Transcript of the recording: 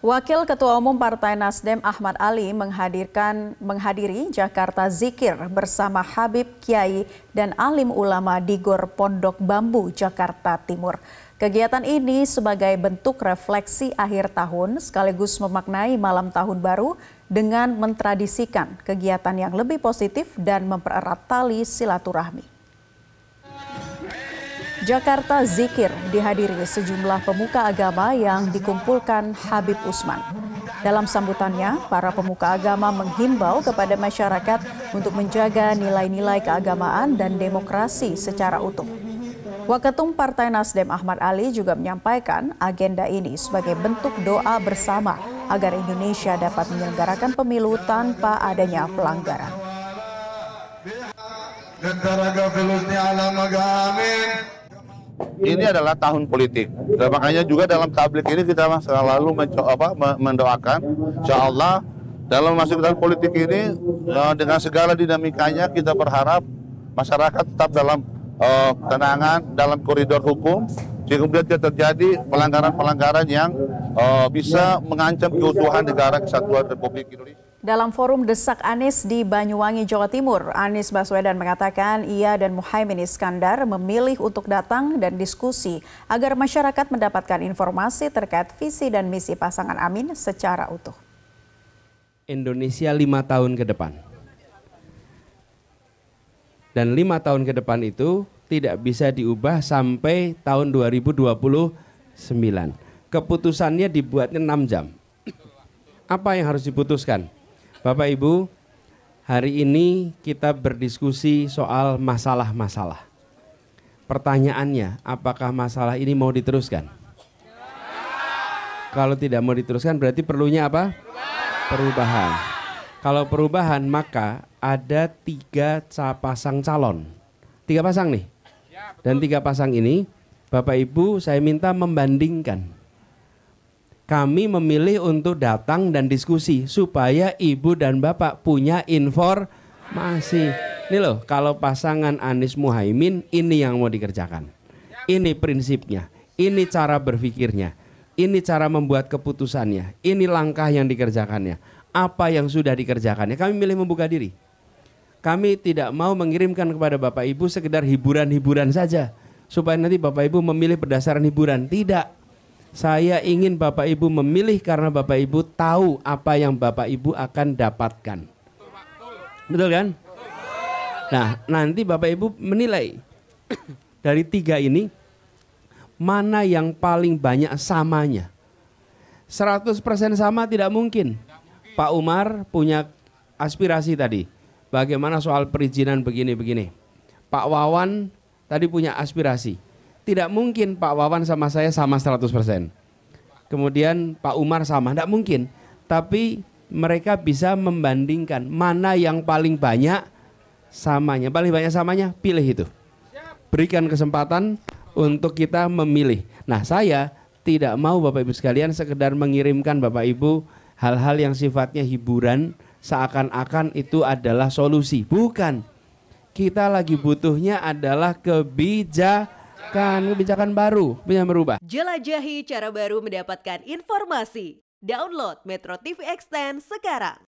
Wakil Ketua Umum Partai Nasdem Ahmad Ali menghadiri Jakarta Zikir bersama Habib Kiai dan alim ulama di Gor Pondok Bambu, Jakarta Timur. Kegiatan ini sebagai bentuk refleksi akhir tahun sekaligus memaknai malam tahun baru dengan mentradisikan kegiatan yang lebih positif dan mempererat tali silaturahmi. Jakarta Zikir dihadiri sejumlah pemuka agama yang dikumpulkan Habib Usman. Dalam sambutannya, para pemuka agama menghimbau kepada masyarakat untuk menjaga nilai-nilai keagamaan dan demokrasi secara utuh. Waketum Partai Nasdem Ahmad Ali juga menyampaikan agenda ini sebagai bentuk doa bersama agar Indonesia dapat menyelenggarakan pemilu tanpa adanya pelanggaran. Ini adalah tahun politik, dan makanya juga dalam tablik ini kita selalu mendoakan, insya Allah dalam masuk tahun politik ini dengan segala dinamikanya kita berharap masyarakat tetap dalam tenangan, dalam koridor hukum, sehingga kemudian tidak terjadi pelanggaran-pelanggaran yang bisa mengancam keutuhan negara kesatuan Republik Indonesia. Dalam forum Desak Anies di Banyuwangi, Jawa Timur, Anies Baswedan mengatakan ia dan Muhaimin Iskandar memilih untuk datang dan diskusi agar masyarakat mendapatkan informasi terkait visi dan misi pasangan Amin secara utuh. Indonesia 5 tahun ke depan. Dan 5 tahun ke depan itu tidak bisa diubah sampai tahun 2029. Keputusannya dibuatnya 6 jam. Apa yang harus diputuskan? Bapak Ibu, hari ini kita berdiskusi soal masalah-masalah. Pertanyaannya, apakah masalah ini mau diteruskan? Kalau tidak mau diteruskan berarti perlunya apa? Perubahan. Kalau perubahan maka ada 3 pasang calon. 3 pasang nih. Dan 3 pasang ini, Bapak Ibu saya minta membandingkan. Kami memilih untuk datang dan diskusi supaya ibu dan bapak punya informasi. Ini loh, kalau pasangan Anies Muhaimin ini yang mau dikerjakan. Ini prinsipnya, ini cara berpikirnya, ini cara membuat keputusannya, ini langkah yang dikerjakannya. Apa yang sudah dikerjakannya, kami milih membuka diri. Kami tidak mau mengirimkan kepada bapak ibu sekedar hiburan-hiburan saja. Supaya nanti bapak ibu memilih berdasarkan hiburan, tidak. Saya ingin Bapak Ibu memilih karena Bapak Ibu tahu apa yang Bapak Ibu akan dapatkan. Betul kan? Nah, nanti Bapak Ibu menilai dari 3 ini mana yang paling banyak samanya. 100% sama tidak mungkin. Pak Umar punya aspirasi tadi. Bagaimana soal perizinan begini-begini. Pak Wawan tadi punya aspirasi. Tidak mungkin Pak Wawan sama saya sama 100%. Kemudian Pak Umar sama, tidak mungkin. Tapi mereka bisa membandingkan mana yang paling banyak samanya. Paling banyak samanya, pilih itu. Berikan kesempatan untuk kita memilih. Nah, saya tidak mau Bapak Ibu sekalian sekedar mengirimkan Bapak Ibu hal-hal yang sifatnya hiburan, seakan-akan itu adalah solusi. Bukan. Kita lagi butuhnya adalah kebijakan baru, bisa berubah. Jelajahi cara baru mendapatkan informasi. Download Metro TV Extend sekarang.